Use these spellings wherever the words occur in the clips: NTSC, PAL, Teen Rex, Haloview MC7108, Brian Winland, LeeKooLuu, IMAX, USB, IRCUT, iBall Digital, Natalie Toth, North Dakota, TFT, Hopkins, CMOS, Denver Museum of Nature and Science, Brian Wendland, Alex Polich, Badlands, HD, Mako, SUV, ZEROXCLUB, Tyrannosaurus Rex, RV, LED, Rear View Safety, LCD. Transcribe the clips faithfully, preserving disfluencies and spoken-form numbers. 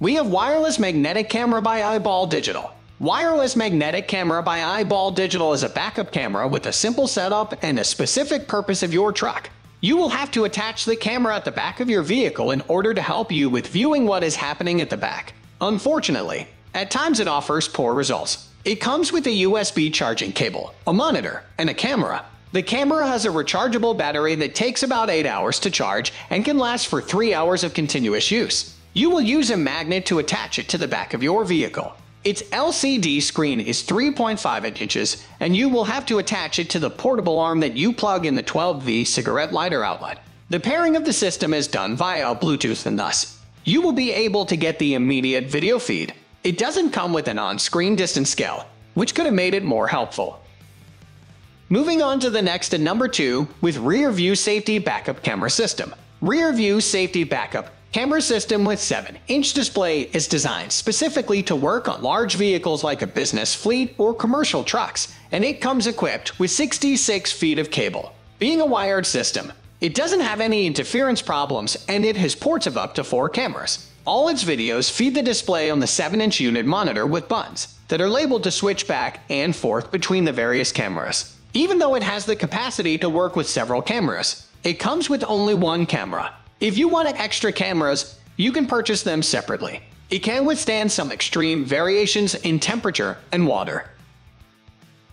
we have Wireless Magnetic Camera by iBall Digital. Wireless Magnetic Camera by iBall Digital is a backup camera with a simple setup and a specific purpose of your truck. You will have to attach the camera at the back of your vehicle in order to help you with viewing what is happening at the back. Unfortunately, at times it offers poor results. It comes with a U S B charging cable, a monitor, and a camera. The camera has a rechargeable battery that takes about eight hours to charge and can last for three hours of continuous use. You will use a magnet to attach it to the back of your vehicle. Its L C D screen is three point five inches, and you will have to attach it to the portable arm that you plug in the twelve volt cigarette lighter outlet. The pairing of the system is done via Bluetooth, and thus, you will be able to get the immediate video feed. It doesn't come with an on-screen distance scale, which could have made it more helpful. Moving on to the next at number two with Rear View Safety Backup Camera System. Rear View Safety Backup Camera System with seven inch display is designed specifically to work on large vehicles like a business, fleet, or commercial trucks, and it comes equipped with sixty-six feet of cable. Being a wired system, it doesn't have any interference problems, and it has ports of up to four cameras. All its videos feed the display on the seven inch unit monitor with buttons that are labeled to switch back and forth between the various cameras. Even though it has the capacity to work with several cameras, it comes with only one camera. If you want extra cameras, you can purchase them separately. It can withstand some extreme variations in temperature and water.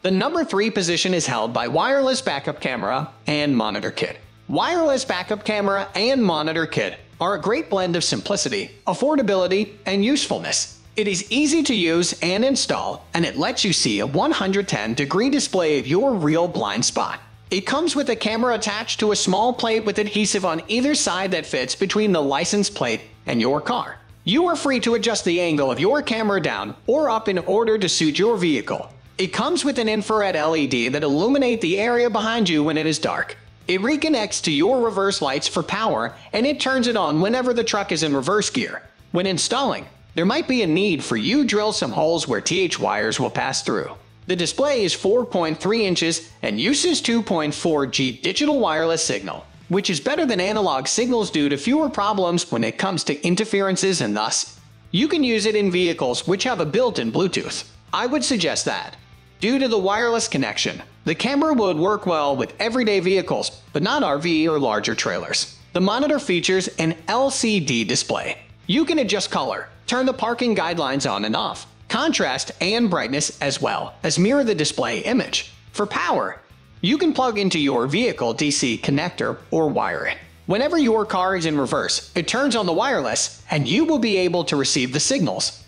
The number three position is held by Wireless Backup Camera and Monitor Kit. Wireless Backup Camera and Monitor Kit are a great blend of simplicity, affordability, and usefulness. It is easy to use and install, and it lets you see a one hundred ten degree display of your real blind spot. It comes with a camera attached to a small plate with adhesive on either side that fits between the license plate and your car. You are free to adjust the angle of your camera down or up in order to suit your vehicle. It comes with an infrared L E D that illuminates the area behind you when it is dark. It reconnects to your reverse lights for power, and it turns it on whenever the truck is in reverse gear. When installing, there might be a need for you to drill some holes where T H wires will pass through. The display is four point three inches and uses two point four G digital wireless signal, which is better than analog signals due to fewer problems when it comes to interferences, and thus, you can use it in vehicles which have a built-in Bluetooth. I would suggest that, due to the wireless connection, the camera would work well with everyday vehicles, but not R V or larger trailers. The monitor features an L C D display. You can adjust color, turn the parking guidelines on and off, contrast and brightness, as well as mirror the display image. For power, you can plug into your vehicle D C connector or wire it. Whenever your car is in reverse, it turns on the wireless and you will be able to receive the signals.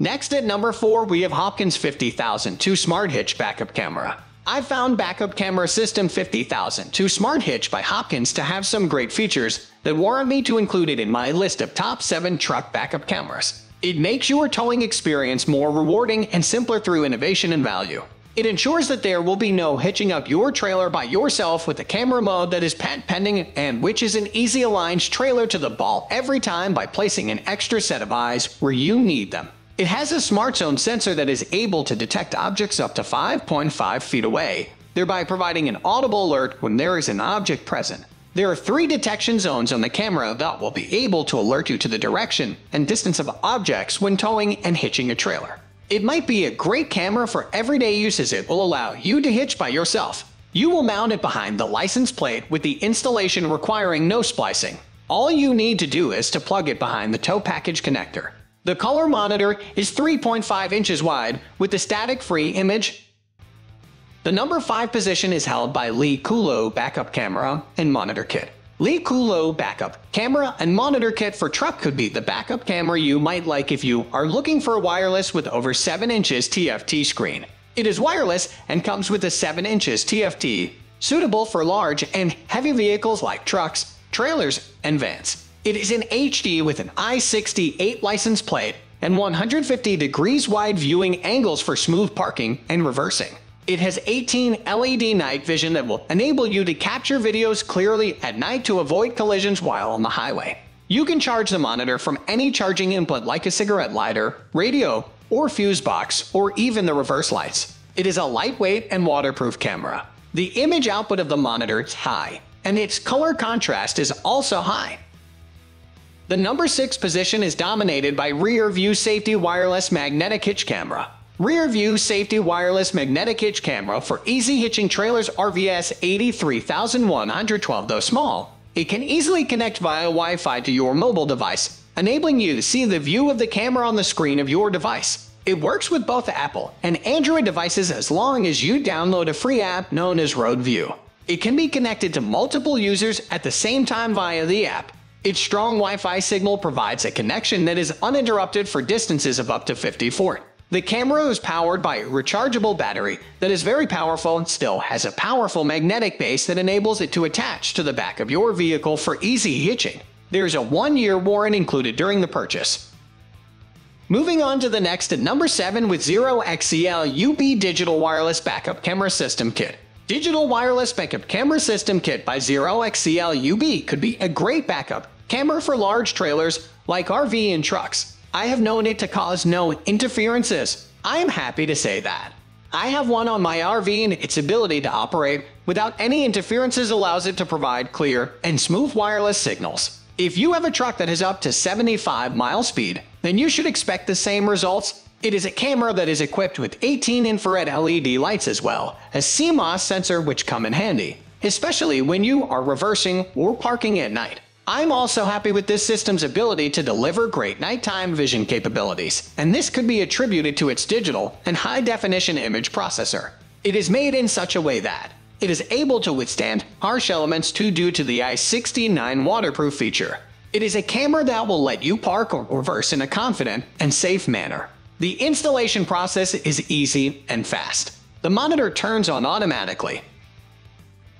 Next at number four, we have Hopkins fifty thousand two Smart Hitch Backup Camera. I found Backup Camera System fifty thousand two Smart Hitch by Hopkins to have some great features that warrant me to include it in my list of top seven truck backup cameras. It makes your towing experience more rewarding and simpler through innovation and value. It ensures that there will be no hitching up your trailer by yourself with a camera mode that is patent-pending and which is an easy aligns trailer to the ball every time by placing an extra set of eyes where you need them. It has a smart zone sensor that is able to detect objects up to five point five feet away, thereby providing an audible alert when there is an object present. There are three detection zones on the camera that will be able to alert you to the direction and distance of objects when towing and hitching a trailer. It might be a great camera for everyday use as it will allow you to hitch by yourself. You will mount it behind the license plate with the installation requiring no splicing. All you need to do is to plug it behind the tow package connector. The color monitor is three point five inches wide with a static-free image. The number five position is held by LeeKooLuu Backup Camera and Monitor Kit. LeeKooLuu Backup Camera and Monitor Kit for truck could be the backup camera you might like if you are looking for a wireless with over seven inches T F T screen. It is wireless and comes with a seven inches T F T, suitable for large and heavy vehicles like trucks, trailers, and vans. It is in H D with an I sixty eight license plate and one hundred fifty degrees wide viewing angles for smooth parking and reversing. It has eighteen L E D night vision that will enable you to capture videos clearly at night to avoid collisions while on the highway. You can charge the monitor from any charging input like a cigarette lighter, radio, or fuse box, or even the reverse lights. It is a lightweight and waterproof camera. The image output of the monitor is high, and its color contrast is also high. The number six position is dominated by Rear View Safety Wireless Magnetic Hitch Camera. Rear View Safety Wireless Magnetic Hitch Camera for easy hitching trailers R V S eight three one one two. Though small, it can easily connect via Wi-Fi to your mobile device, enabling you to see the view of the camera on the screen of your device. It works with both Apple and Android devices as long as you download a free app known as Road View. It can be connected to multiple users at the same time via the app. Its strong Wi-Fi signal provides a connection that is uninterrupted for distances of up to fifty feet. The camera is powered by a rechargeable battery that is very powerful and still has a powerful magnetic base that enables it to attach to the back of your vehicle for easy hitching. There is a one year warranty included during the purchase. Moving on to the next at number seven with ZEROXCLUB Digital Wireless Backup Camera System Kit. Digital Wireless Backup Camera System Kit by ZEROXCLUB could be a great backup camera for large trailers like R V and trucks. I have known it to cause no interferences. I am happy to say that. I have one on my R V, and its ability to operate without any interferences allows it to provide clear and smooth wireless signals. If you have a truck that has up to seventy-five mile speed, then you should expect the same results. It is a camera that is equipped with eighteen infrared L E D lights as well as C M O S sensor, which come in handy, especially when you are reversing or parking at night. I'm also happy with this system's ability to deliver great nighttime vision capabilities, and this could be attributed to its digital and high-definition image processor. It is made in such a way that it is able to withstand harsh elements too due to the I sixty nine waterproof feature. It is a camera that will let you park or reverse in a confident and safe manner. The installation process is easy and fast. The monitor turns on automatically.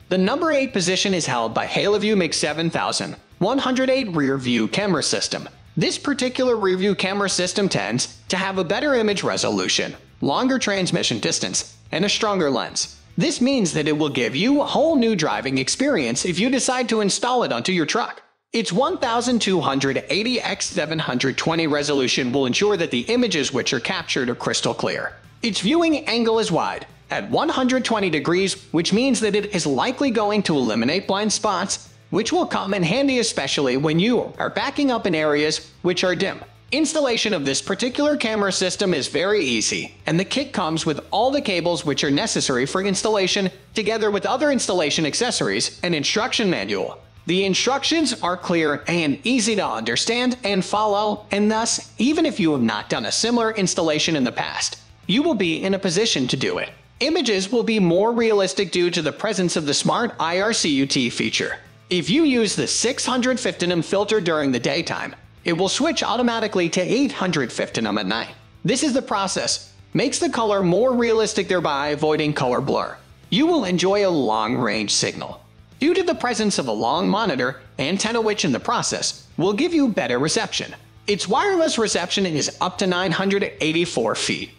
The number eight position is held by Haloview M C seven thousand one hundred eight Rear View Camera System. This particular Rear View Camera System tends to have a better image resolution, longer transmission distance, and a stronger lens. This means that it will give you a whole new driving experience if you decide to install it onto your truck. Its twelve eighty by seven twenty resolution will ensure that the images which are captured are crystal clear. Its viewing angle is wide, at one hundred twenty degrees, which means that it is likely going to eliminate blind spots, which will come in handy especially when you are backing up in areas which are dim. Installation of this particular camera system is very easy, and the kit comes with all the cables which are necessary for installation, together with other installation accessories and instruction manual. The instructions are clear and easy to understand and follow, and thus, even if you have not done a similar installation in the past, you will be in a position to do it. Images will be more realistic due to the presence of the smart I R C U T feature. If you use the six hundred fifty num filter during the daytime, it will switch automatically to eight hundred fifty num at night. This is the process, makes the color more realistic, thereby avoiding color blur. You will enjoy a long-range signal. Due to the presence of a long monitor, antenna which in the process will give you better reception. Its wireless reception is up to nine hundred eighty-four feet.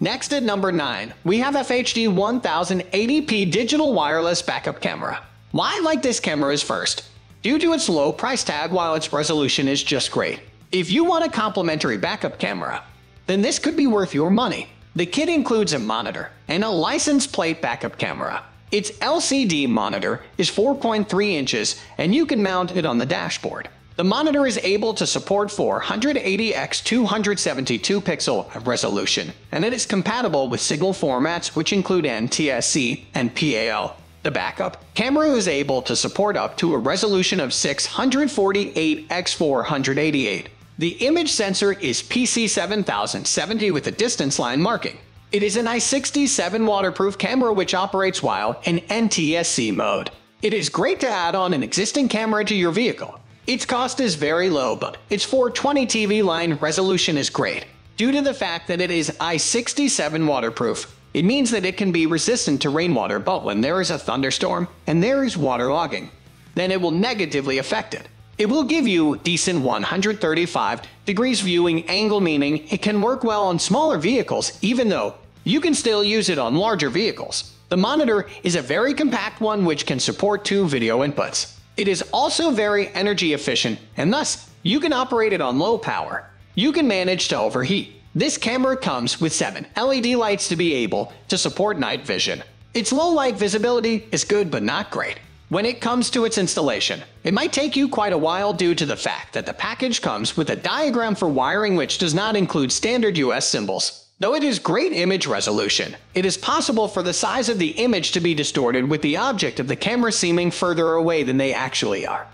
Next at number nine, we have F H D ten eighty p Digital Wireless Backup Camera. Why I like this camera is first, due to its low price tag while its resolution is just great. If you want a complimentary backup camera, then this could be worth your money. The kit includes a monitor and a license plate backup camera. Its L C D monitor is four point three inches, and you can mount it on the dashboard. The monitor is able to support four eighty by two seventy-two pixel resolution, and it is compatible with signal formats which include N T S C and P A L. The backup camera is able to support up to a resolution of six forty-eight by four eighty-eight. The image sensor is P C seven thousand seventy with a distance line marking. It is an I sixty seven waterproof camera which operates while in N T S C mode. It is great to add on an existing camera to your vehicle. Its cost is very low, but its four twenty T V line resolution is great. Due to the fact that it is I sixty seven waterproof, it means that it can be resistant to rainwater, but when there is a thunderstorm and there is water logging, then it will negatively affect it. It will give you decent one hundred thirty-five degrees viewing angle, meaning it can work well on smaller vehicles, even though you can still use it on larger vehicles. The monitor is a very compact one which can support two video inputs. It is also very energy efficient, and thus you can operate it on low power. You can manage to overheat. This camera comes with seven L E D lights to be able to support night vision. Its low light visibility is good but not great. When it comes to its installation, it might take you quite a while due to the fact that the package comes with a diagram for wiring which does not include standard U S symbols. Though it is great image resolution, it is possible for the size of the image to be distorted with the object of the camera seeming further away than they actually are.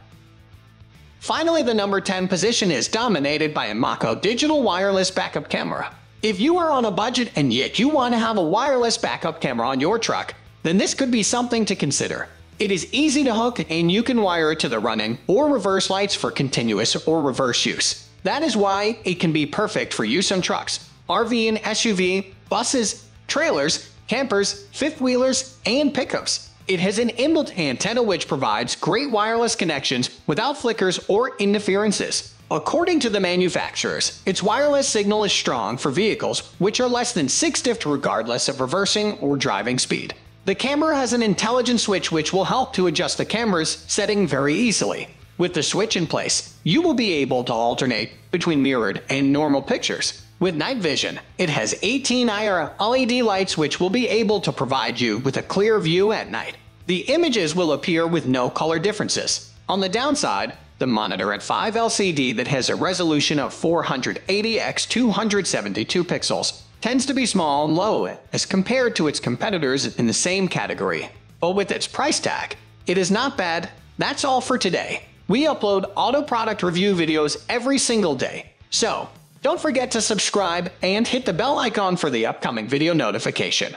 Finally, the number ten position is dominated by a Mako digital wireless backup camera. If you are on a budget and yet you want to have a wireless backup camera on your truck, then this could be something to consider. It is easy to hook and you can wire it to the running or reverse lights for continuous or reverse use. That is why it can be perfect for use on trucks, R V and S U V, buses, trailers, campers, fifth wheelers, and pickups. It has an inbuilt antenna which provides great wireless connections without flickers or interferences. According to the manufacturers, its wireless signal is strong for vehicles which are less than six D I F T regardless of reversing or driving speed. The camera has an intelligent switch which will help to adjust the camera's setting very easily. With the switch in place, you will be able to alternate between mirrored and normal pictures. With night vision, it has eighteen I R L E D lights which will be able to provide you with a clear view at night. The images will appear with no color differences. On the downside, the monitor at five L C D that has a resolution of four hundred eighty by two hundred seventy-two pixels tends to be small and low as compared to its competitors in the same category. But with its price tag, it is not bad. That's all for today. We upload auto product review videos every single day, so don't forget to subscribe and hit the bell icon for the upcoming video notification.